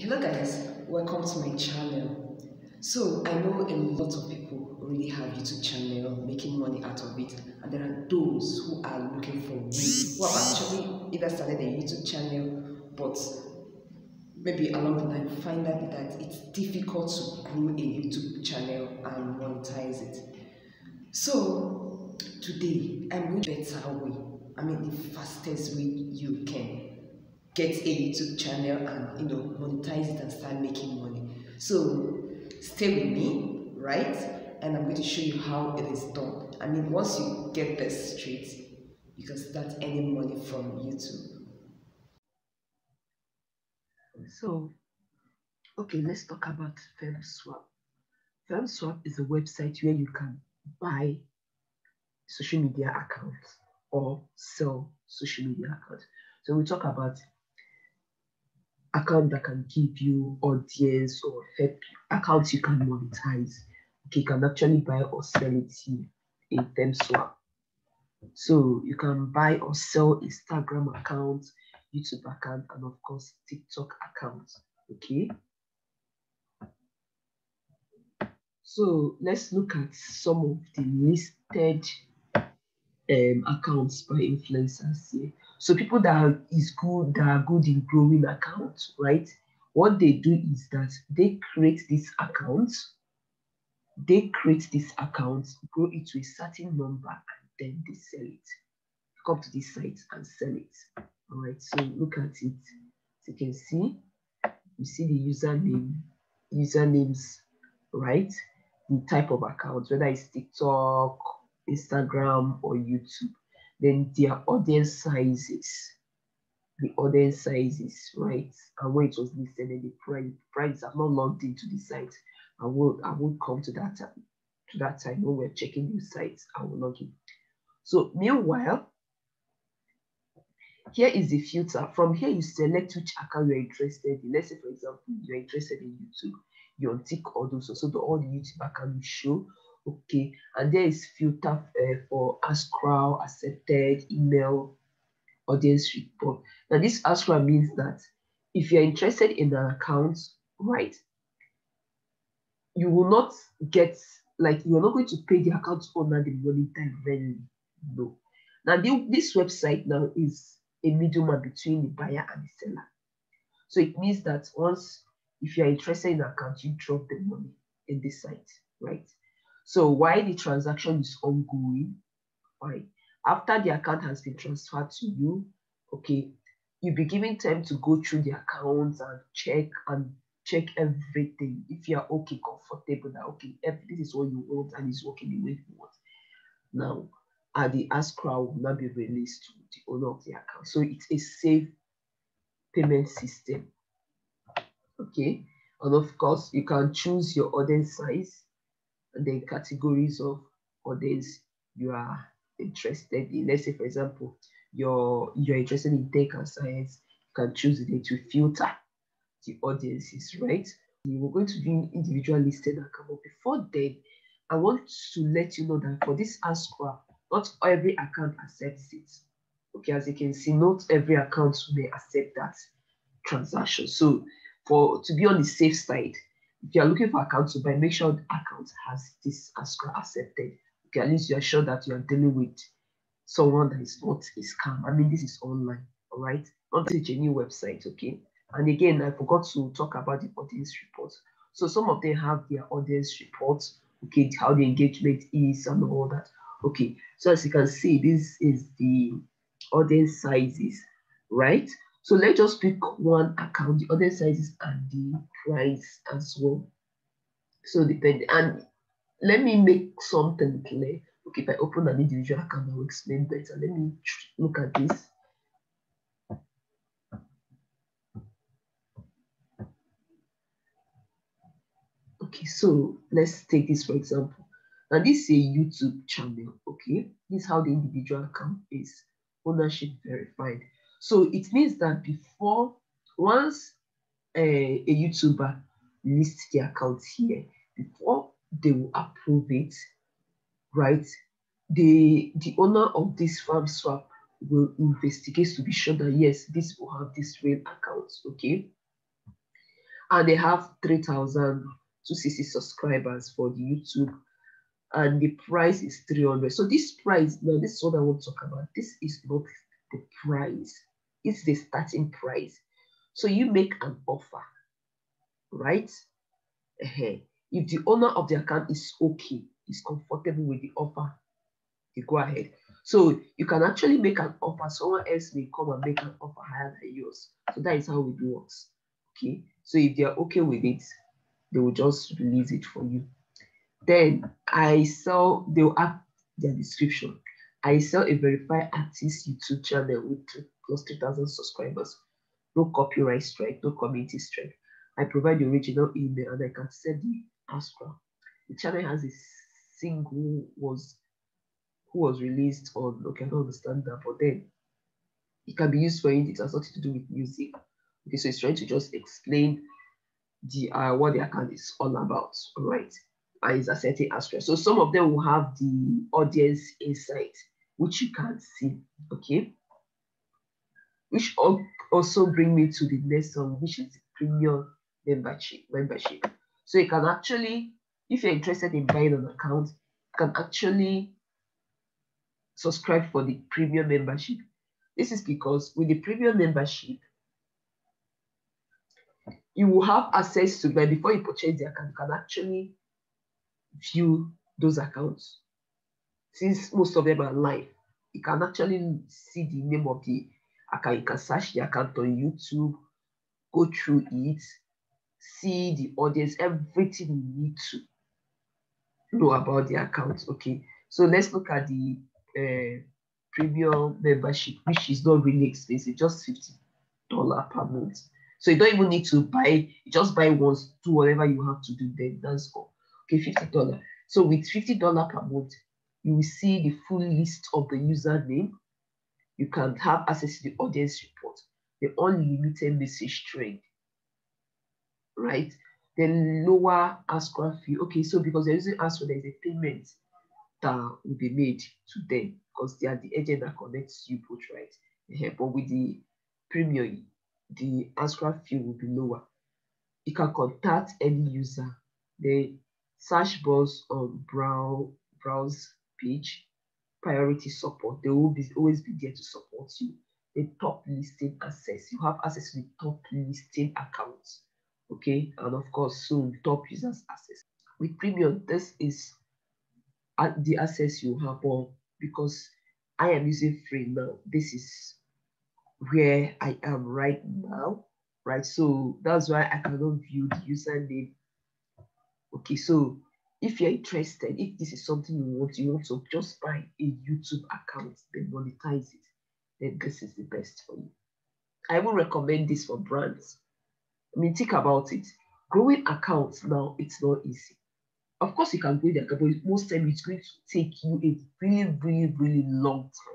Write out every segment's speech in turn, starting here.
Hello guys, welcome to my channel. So I know a lot of people already have YouTube channel, making money out of it, and there are those who are looking for ways, who have actually either started a YouTube channel, but maybe along the line find out that it's difficult to grow a YouTube channel and monetize it. So today I'm going to better way, I mean the fastest way you can get a YouTube channel and monetize it and start making money. So stay with me, right? And I'm going to show you how it is done. I mean, once you get this straight, you can start earning money from YouTube. So, okay, let's talk about FameSwap. FameSwap is a website where you can buy social media accounts or sell social media accounts. So we talk about account that can give you audience or help you, accounts you can monetize. Okay, you can actually buy or sell it in FameSwap. So you can buy or sell Instagram accounts, YouTube account, and of course TikTok accounts. Okay. So let's look at some of the listed accounts by influencers here. So people that are good in growing accounts, right? What they do is that they create these accounts, grow it to a certain number, and then they sell it. Come to this site and sell it. All right, so look at it. As you can see, you see the usernames, right? The type of accounts, whether it's TikTok, Instagram, or YouTube. Then their audience sizes, right? And when it was listed, and the prices are not logged into the site. I will come to that time. When we're checking new sites, I will log in. So meanwhile, here is the filter. From here, you select which account you're interested in. Let's say, for example, you're interested in YouTube, you're on TikTok, all those. So all the YouTube accounts show. Okay, and there is filter for AskRow, accepted, email, audience report. Now, this AskRow means that if you're interested in an account, right, you will not get, like, you're not going to pay the account owner the money directly. No. Now, this website now is a middleman between the buyer and the seller. So it means that once, if you're interested in an account, you drop the money in this site, right? So while the transaction is ongoing, right, after the account has been transferred to you, okay, you'll be given time to go through the accounts and check everything. If you're okay, comfortable that, okay, this is what you want and it's working the way you want. Now, the AskRow will now be released to the owner of the account. So it's a safe payment system, okay? And of course, you can choose your audience size, the categories of audience you are interested in. Let's say, for example, you're interested in tech and science, you can choose it to filter the audiences, right? We're going to do individual listed account, but before then, I want to let you know that for this AskRow, not every account accepts it. Okay, as you can see, not every account may accept that transaction. So to be on the safe side, if you are looking for accounts to buy, make sure the account has this AskRow accepted. Okay, at least you are sure that you are dealing with someone that is not a scam. I mean, this is online, all right? Not a genuine website, okay? And again, I forgot to talk about the audience reports. So some of them have their audience reports, okay, how the engagement is and all that. Okay, so as you can see, this is the audience sizes, right? So let's just pick one account, the other sizes and the price as well. So depending, and let me make something clear. Okay, if I open an individual account, I will explain better. Let me look at this. Okay, so let's take this for example. Now this is a YouTube channel, okay? This is how the individual account is, ownership verified. So it means that once a YouTuber lists the account here, before they will approve it, right, the owner of this FameSwap will investigate to be sure that, yes, this will have this real account, okay? and they have 3,260 subscribers for the YouTube, and the price is 300. So this price, now this is what I want to talk about. This is not the price, it's the starting price. So you make an offer, right? If the owner of the account is okay, is comfortable with the offer, you go ahead. So you can actually make an offer. Someone else may come and make an offer higher than yours. So that is how it works. Okay. So if they are okay with it, they will just release it for you. Then I saw they will add their description. I saw a verified artist YouTube channel with plus 3,000 subscribers. No copyright strike, no community strike. I provide the original email and I can send the abstract. The channel has a single who was released on, okay, I don't understand that, but then it can be used for it. It has nothing to do with music. Okay, so it's trying to just explain the what the account is all about, all right? And it's asserting abstract. So some of them will have the audience insight, which you can see, okay? Which also bring me to the next one, which is the premium membership. So you can actually, if you're interested in buying an account, you can actually subscribe for the premium membership. This is because with the premium membership, you will have access to, but before you purchase the account, you can actually view those accounts. Since most of them are live, you can actually see the name of the account. You can search the account on YouTube, go through it, see the audience, everything you need to know about the account. Okay, so let's look at the premium membership, which is not really expensive, just $50 per month. So you don't even need to buy, you just buy once, do whatever you have to do, then that's all. Okay, $50. So with $50 per month, you will see the full list of the username. You can have access to the audience report, the unlimited message trend, right? Then lower ASCRA fee. Okay, so because they're using ASCRA, there's a payment that will be made to them because they are the agent that connects you both, right? Yeah, but with the premium, the ASCRA fee will be lower. You can contact any user. The search bars on browse page, priority support. They will always be there to support you. The top listing access. You have access to the top listing accounts. Okay, and of course, soon top users access. With premium, this is at the access you have, or because I am using free now, this is where I am right now, right? So that's why I cannot view the username. Okay, so if you're interested, if this is something you want to just buy a YouTube account, then monetize it, then this is the best for you. I will recommend this for brands. I mean, think about it. Growing accounts now, it's not easy. Of course, you can grow the account, but most times it's going to take you a really long time.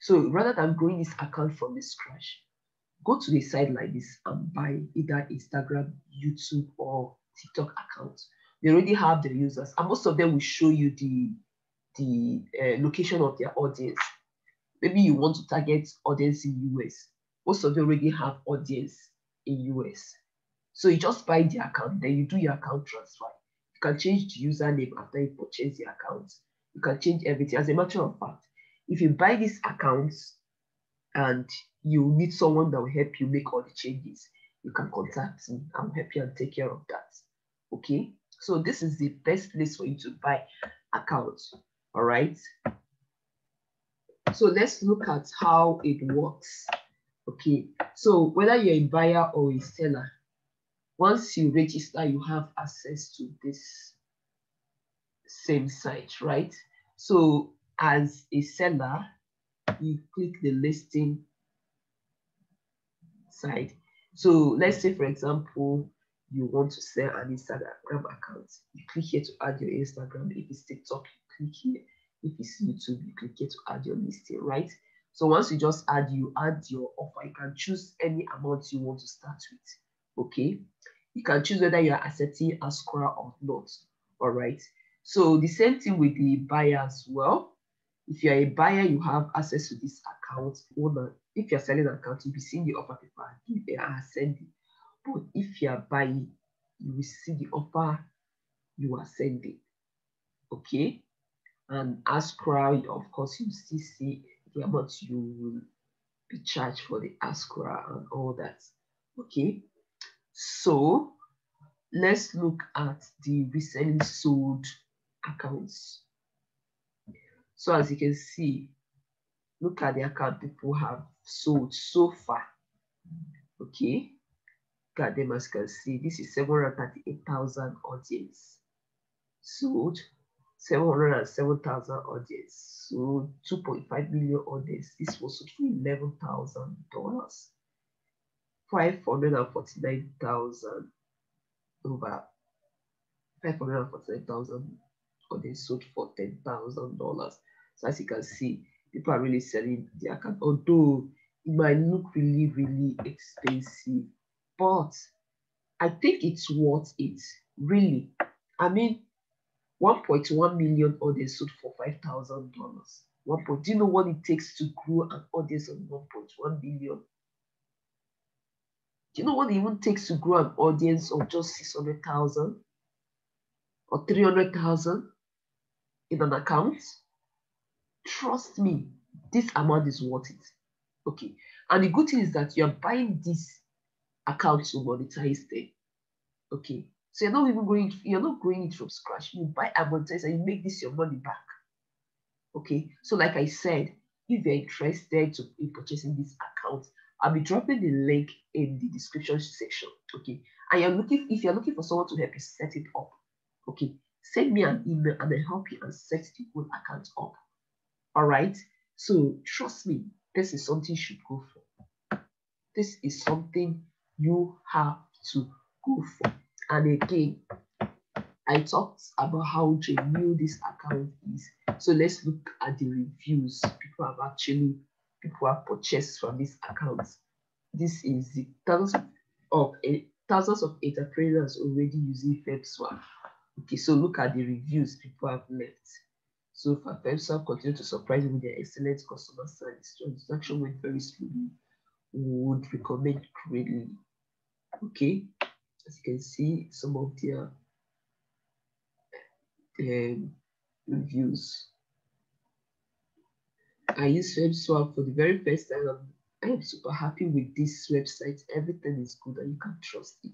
So rather than growing this account from the scratch, go to a site like this and buy either Instagram, YouTube, or TikTok accounts. They already have the users, and most of them will show you the location of their audience. Maybe you want to target audience in US. Most of them already have audience in US. So you just buy the account, then you do your account transfer. You can change the username after you purchase the account. You can change everything. As a matter of fact, if you buy these accounts and you need someone that will help you make all the changes, you can contact me. I will help you and take care of that. Okay, so this is the best place for you to buy accounts. All right. So let's look at how it works. Okay, so whether you're a buyer or a seller, once you register, you have access to this same site, right? So as a seller, you click the listing side. So let's say, for example, you want to sell an Instagram account. You click here to add your Instagram. If it's TikTok, you click here. If it's YouTube, you click here to add your listing, right? So once you just add, you add your offer. You can choose any amount you want to start with, okay? You can choose whether you're accepting ASCRA or not, all right? So the same thing with the buyer as well. If you're a buyer, you have access to this account, owner If you are selling an account, you'll be seeing the offer people are giving, they are sending. But if you are buying, you will see the offer you are sending. Okay? And as crowd, of course, you still see the amount you will be charged for the Ascra and all that. Okay, so let's look at the recently sold accounts. So as you can see, look at the account people have sold so far. Okay, look at them as you can see. This is 738,000 audience sold. 707,000 audience, so 2.5 million audience. This was sold for $11,000, 549,000 over 549,000 audience sold for $10,000. So as you can see, people are really selling their account. Although it might look really, really expensive, but I think it's worth it. Really, I mean. 1.1 million audience sold for $5,000. Do you know what it takes to grow an audience of 1.1 million? Do you know what it even takes to grow an audience of just 600,000 or 300,000 in an account? Trust me, this amount is worth it. Okay. And the good thing is that you are buying this account to monetize them. Okay. So you're not even growing, you're not growing it from scratch. You buy advertising and you make this your money back. Okay. So like I said, if you're interested in purchasing this account, I'll be dropping the link in the description section. Okay. And you're looking, if you're looking for someone to help you set it up, okay, send me an email and I'll help you and set the whole account up. All right. So trust me, this is something you should go for. This is something you have to go for. And again, I talked about how genuine this account is. So let's look at the reviews. People have purchased from this account. This is the thousands of entrepreneurs already using FameSwap. Okay, so look at the reviews people have left. So far, FameSwap continue to surprise with their excellent customer service. Transaction went very smoothly. Would recommend greatly. Okay. As you can see, some of their reviews. I used FameSwap for the very first time. I am super happy with this website. Everything is good and you can trust it.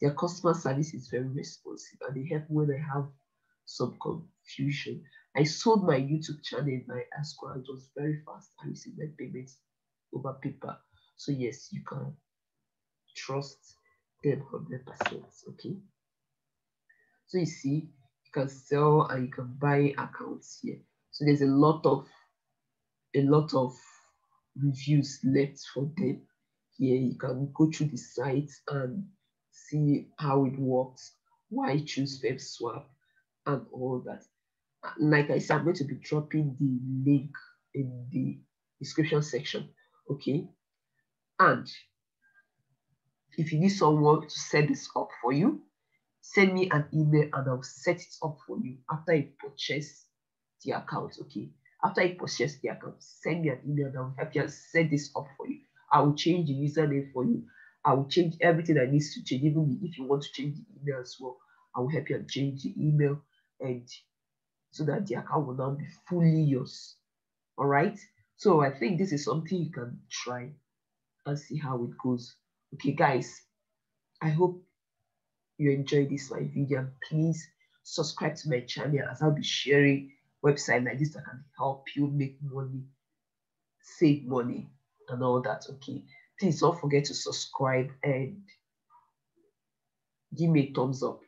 Their customer service is very responsive and they help when I have some confusion. I sold my YouTube channel, my Ascra. It was very fast. I received my payments over paper. So yes, you can trust 100%. Okay, so you see, you can sell and you can buy accounts here. So there's a lot of reviews left for them here. You can go through the site and see how it works, why choose FameSwap and all that. Like I said, I'm going to be dropping the link in the description section. Okay, and if you need someone to set this up for you, send me an email and I'll set it up for you after you purchase the account. Okay. After you purchase the account, send me an email and I'll help you set this up for you. I will change the username for you. I will change everything that needs to change. Even if you want to change the email as well, I will help you change the email and so that the account will now be fully yours. All right. So I think this is something you can try and see how it goes. Okay, guys, I hope you enjoyed this my video. Please subscribe to my channel as I'll be sharing websites like this that can help you make money, save money, and all that. Okay, please don't forget to subscribe and give me a thumbs up.